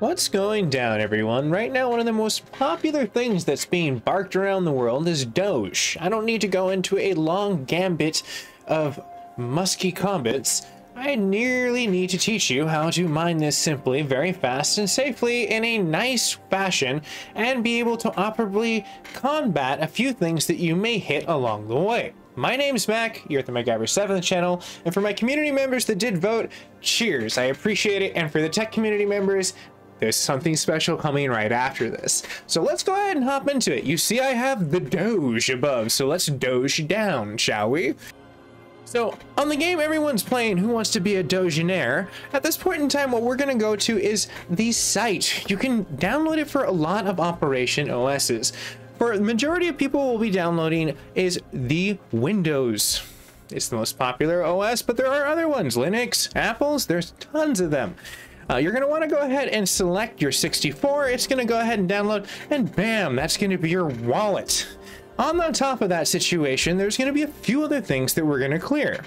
What's going down, everyone? Right now, one of the most popular things that's being barked around the world is Doge. I don't need to go into a long gambit of musky combats. I nearly need to teach you how to mine this simply, very fast and safely in a nice fashion, and be able to operably combat a few things that you may hit along the way. My name's Mac, you're at the MacGyver 7th channel, and for my community members that did vote, cheers, I appreciate it, and for the tech community members, there's something special coming right after this. So let's go ahead and hop into it. You see I have the Doge above, so let's Doge down, shall we? So on the game everyone's playing Who Wants to Be a Dogenaire. At this point in time, what we're going to go to is the site. You can download it for a lot of Operation OS's. For the majority of people, we'll be downloading is the Windows. It's the most popular OS, but there are other ones, Linux, Apples, there's tons of them. You're going to want to go ahead and select your 64. It's going to go ahead and download, and bam, that's going to be your wallet. On the top of that situation, there's going to be a few other things that we're going to clear.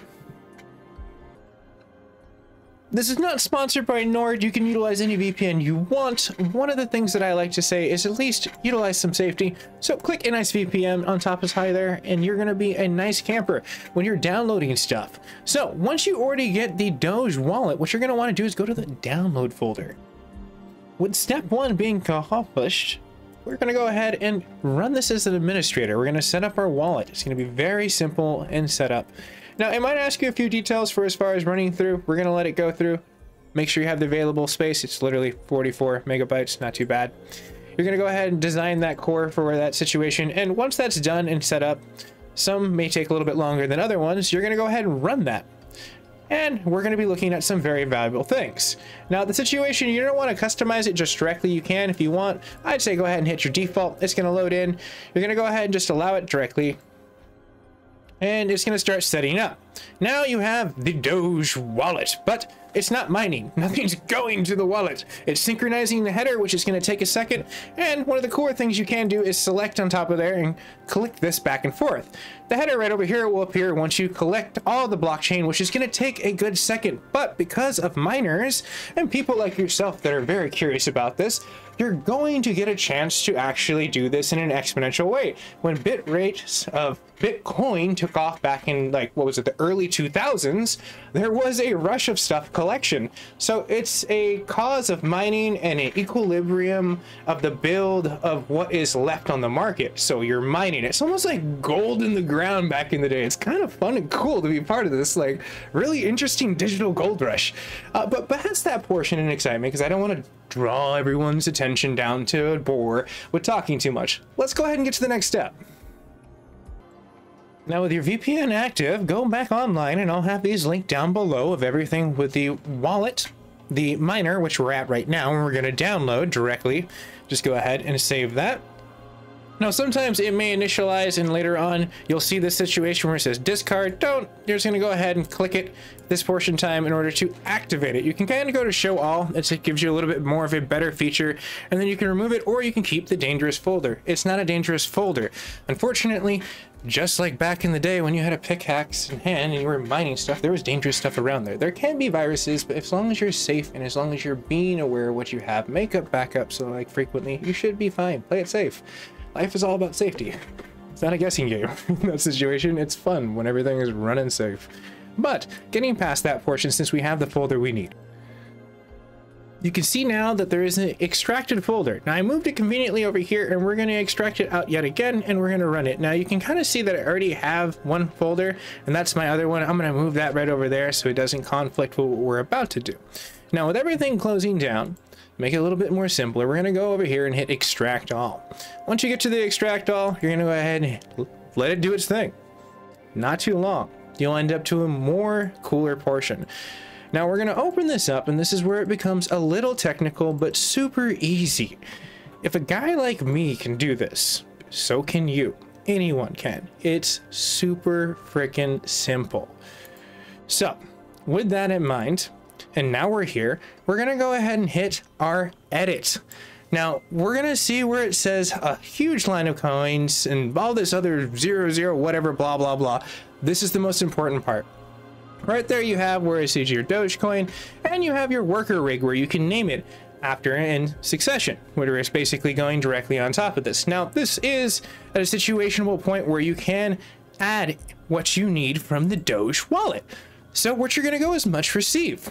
This is not sponsored by Nord. You can utilize any VPN you want. One of the things that I like to say is at least utilize some safety. So click a nice VPN on top is high there, and you're going to be a nice camper when you're downloading stuff. So once you already get the Doge wallet, what you're going to want to do is go to the download folder. With step one being accomplished, we're going to go ahead and run this as an administrator. We're going to set up our wallet. It's going to be very simple and set up. Now, it might ask you a few details for as far as running through. We're going to let it go through. Make sure you have the available space. It's literally 44 megabytes. Not too bad. You're going to go ahead and design that core for that situation. And once that's done and set up, some may take a little bit longer than other ones. You're going to go ahead and run that. And we're going to be looking at some very valuable things. Now, the situation, you don't want to customize it just directly. You can if you want. I'd say go ahead and hit your default. It's going to load in. You're going to go ahead and just allow it directly. And it's going to start setting up. Now you have the Doge wallet, but it's not mining. Nothing's going to the wallet. It's synchronizing the header, which is going to take a second. And one of the core things you can do is select on top of there and click this back and forth. The header right over here will appear once you collect all the blockchain, which is going to take a good second. But because of miners and people like yourself that are very curious about this, you're going to get a chance to actually do this in an exponential way. When bit rates of Bitcoin took off back in, like, what was it, the early 2000s, there was a rush of stuff collection. So it's a cause of mining and an equilibrium of the build of what is left on the market. So you're mining. It's almost like gold in the ground back in the day. It's kind of fun and cool to be part of this, like, really interesting digital gold rush. But that's that portion in excitement, because I don't want to draw everyone's attention down to a bore with talking too much. Let's go ahead and get to the next step. Now with your VPN active, go back online, and I'll have these linked down below of everything with the wallet, the miner, which we're at right now, and we're going to download directly. Just go ahead and save that. Now, sometimes it may initialize, and later on, you'll see this situation where it says discard. Don't. You're just going to go ahead and click it this portion time in order to activate it. You can kind of go to show all. It gives you a little bit more of a better feature, and then you can remove it, or you can keep the dangerous folder. It's not a dangerous folder. Unfortunately, just like back in the day when you had a pickaxe in hand and you were mining stuff, there was dangerous stuff around there. There can be viruses, but as long as you're safe and as long as you're being aware of what you have, make up backups so, like, frequently, you should be fine. Play it safe. Life is all about safety. It's not a guessing game in that situation. It's fun when everything is running safe. But getting past that portion, since we have the folder we need. You can see now that there is an extracted folder. Now I moved it conveniently over here, and we're going to extract it out yet again, and we're going to run it. Now you can kind of see that I already have one folder, and that's my other one. I'm going to move that right over there so it doesn't conflict with what we're about to do. Now with everything closing down, make it a little bit more simpler, we're going to go over here and hit extract all. Once you get to the extract all, you're going to go ahead and let it do its thing. Not too long. You'll end up to a more cooler portion. Now we're going to open this up, and this is where it becomes a little technical, but super easy. If a guy like me can do this, so can you. Anyone can. It's super freaking simple. So with that in mind, and now we're here, we're going to go ahead and hit our edit. Now we're going to see where it says a huge line of coins and all this other 00 whatever blah blah blah. This is the most important part. Right there you have where it says your Dogecoin, and you have your worker rig where you can name it. after in succession, where it's basically going directly on top of this. Now, this is at a situational point where you can add what you need from the Doge wallet. So what you're going to go is much receive.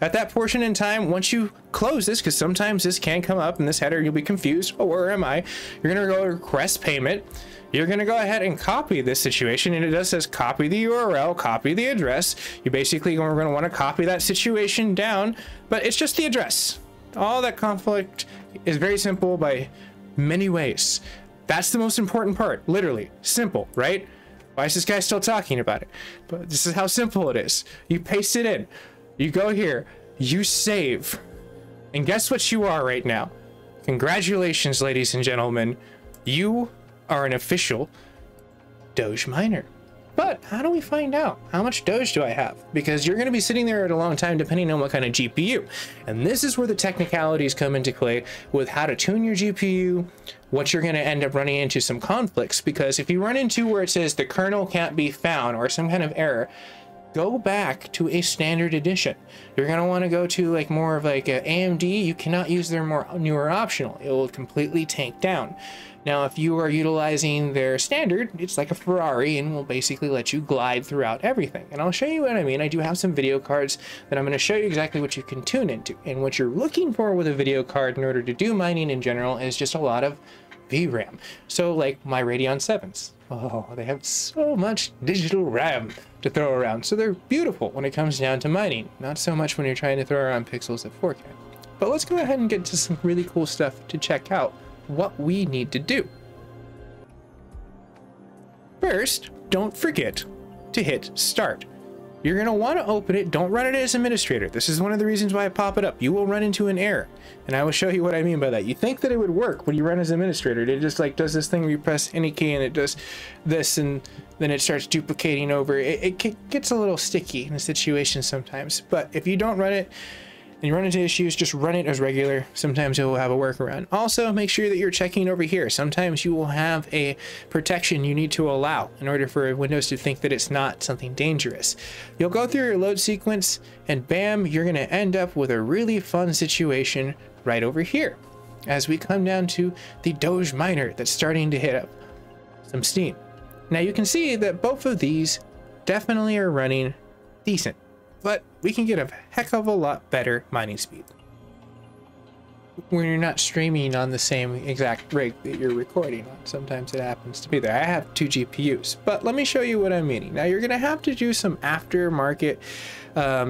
At that portion in time, once you close this, because sometimes this can come up in this header, you'll be confused, oh, where am I? You're going to go request payment. You're going to go ahead and copy this situation, and it does says copy the URL, copy the address. You basically are going to want to copy that situation down, but it's just the address. All that conflict is very simple by many ways. That's the most important part, literally. Simple, right? Why is this guy still talking about it? But this is how simple it is. You paste it in. You go here, you save, and guess what you are right now? Congratulations, ladies and gentlemen. You are an official Doge miner. But how do we find out how much Doge do I have? Because you're going to be sitting there at a long time depending on what kind of GPU. And this is where the technicalities come into play with how to tune your GPU, what you're going to end up running into some conflicts. Because if you run into where it says the kernel can't be found or some kind of error, go back to a standard edition. You're going to want to go to like more of like a AMD. You cannot use their more newer optional. It will completely tank down. Now, if you are utilizing their standard, it's like a Ferrari and will basically let you glide throughout everything. And I'll show you what I mean. I do have some video cards that I'm going to show you exactly what you can tune into. And what you're looking for with a video card in order to do mining in general is just a lot of VRAM. So like my Radeon 7s. Oh, they have so much digital RAM to throw around. So they're beautiful when it comes down to mining. Not so much when you're trying to throw around pixels at 4K. But let's go ahead and get to some really cool stuff to check out what we need to do. First, don't forget to hit start. You're going to want to open it. Don't run it as administrator. This is one of the reasons why I pop it up. You will run into an error, and I will show you what I mean by that. You think that it would work when you run as administrator. It just like does this thing where you press any key and it does this, and then it starts duplicating over. It gets a little sticky in a situation sometimes, but if you don't run it and you run into issues, just run it as regular. Sometimes it will have a workaround. Also, make sure that you're checking over here. Sometimes you will have a protection you need to allow in order for Windows to think that it's not something dangerous. You'll go through your load sequence and bam, you're going to end up with a really fun situation right over here as we come down to the Doge miner that's starting to hit up some steam. Now you can see that both of these definitely are running decent, but we can get a heck of a lot better mining speed when you're not streaming on the same exact rig that you're recording on. Sometimes it happens to be there. I have two GPUs, but let me show you what I'm meaning. Now you're going to have to do some aftermarket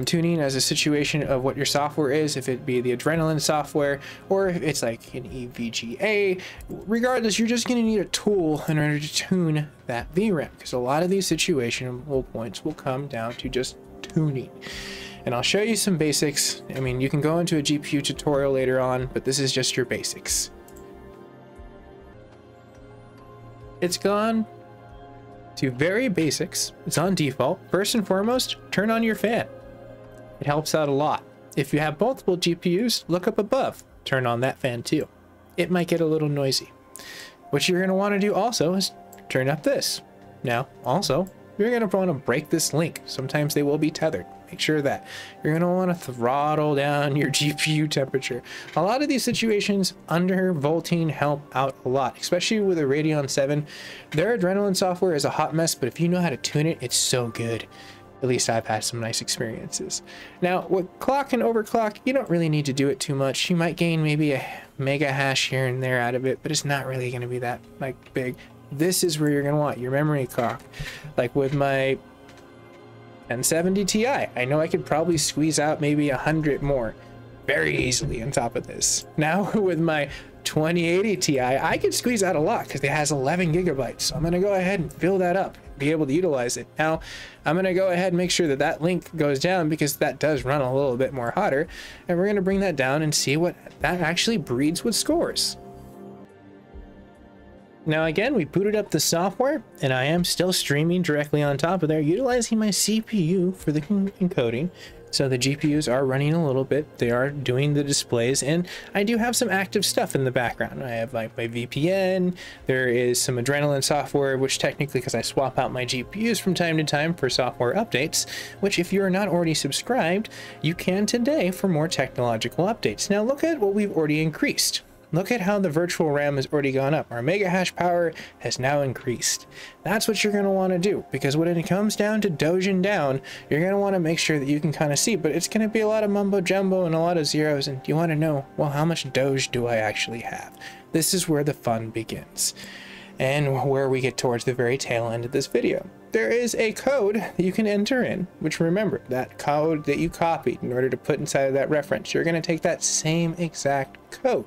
tuning as a situation of what your software is, if it be the Adrenaline software or if it's like an EVGA. Regardless, you're just going to need a tool in order to tune that VRAM, because a lot of these situational points will come down to just tuning. And I'll show you some basics. I mean, you can go into a GPU tutorial later on, but this is just your basics. It's gone to very basics. It's on default. First and foremost, turn on your fan. It helps out a lot. If you have multiple GPUs, look up above, turn on that fan too. It might get a little noisy. What you're going to want to do also is turn up this. Now, also, you're going to want to break this link. Sometimes they will be tethered. Make sure that you're going to want to throttle down your GPU temperature. A lot of these situations, undervolting help out a lot, especially with a Radeon 7. Their Adrenaline software is a hot mess, but if you know how to tune it, it's so good. At least I've had some nice experiences. Now, with clock and overclock, you don't really need to do it too much. You might gain maybe a mega hash here and there out of it, but it's not really going to be that like big. This is where you're going to want your memory clock. Like with my 1070 Ti, I know I could probably squeeze out maybe 100 more very easily on top of this. Now with my 2080 Ti, I could squeeze out a lot because it has 11 gigabytes. So I'm going to go ahead and fill that up, be able to utilize it. Now I'm going to go ahead and make sure that that link goes down, because that does run a little bit more hotter. And we're going to bring that down and see what that actually breeds with scores. Now again, we booted up the software and I am still streaming directly on top of there, utilizing my CPU for the encoding. So the GPUs are running a little bit. They are doing the displays, and I do have some active stuff in the background. I have like my VPN. There is some Adrenaline software, which technically, because I swap out my GPUs from time to time for software updates, which if you're not already subscribed, you can today for more technological updates. Now look at what we've already increased. Look at how the virtual RAM has already gone up. Our mega hash power has now increased. That's what you're going to want to do, because when it comes down to doging down, you're going to want to make sure that you can kind of see, but it's going to be a lot of mumbo jumbo and a lot of zeros, and you want to know, well, how much doge do I actually have? This is where the fun begins, and where we get towards the very tail end of this video. There is a code that you can enter in, which, remember, that code that you copied in order to put inside of that reference, you're going to take that same exact code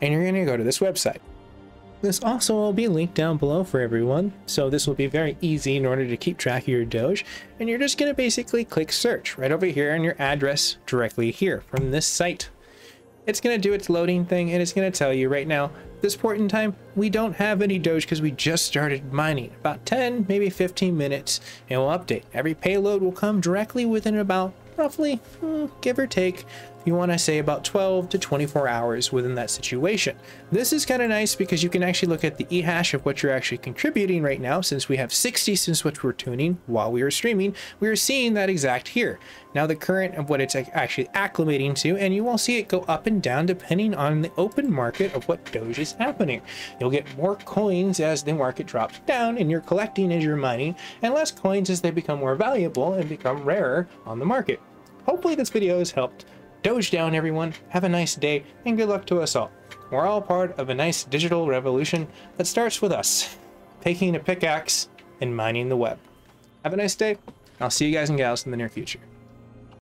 and you're going to go to this website. This also will be linked down below for everyone, so this will be very easy in order to keep track of your Doge, and you're just going to basically click search right over here and your address directly here from this site. It's going to do its loading thing, and it's going to tell you right now, this point in time, we don't have any Doge because we just started mining. About 10, maybe 15 minutes, and we'll update. Every payload will come directly within about, roughly, give or take, you want to say about 12 to 24 hours within that situation. This is kind of nice because you can actually look at the e-hash of what you're actually contributing right now. Since we have 60 since what we're tuning while we were streaming, we are seeing that exact here. Now the current of what it's actually acclimating to, and you will see it go up and down depending on the open market of what Doge is happening. You'll get more coins as the market drops down and you're collecting as you're mining, and less coins as they become more valuable and become rarer on the market. Hopefully this video has helped. Doge down, everyone. Have a nice day, and good luck to us all. We're all part of a nice digital revolution that starts with us taking a pickaxe and mining the web. Have a nice day. I'll see you guys and gals in the near future.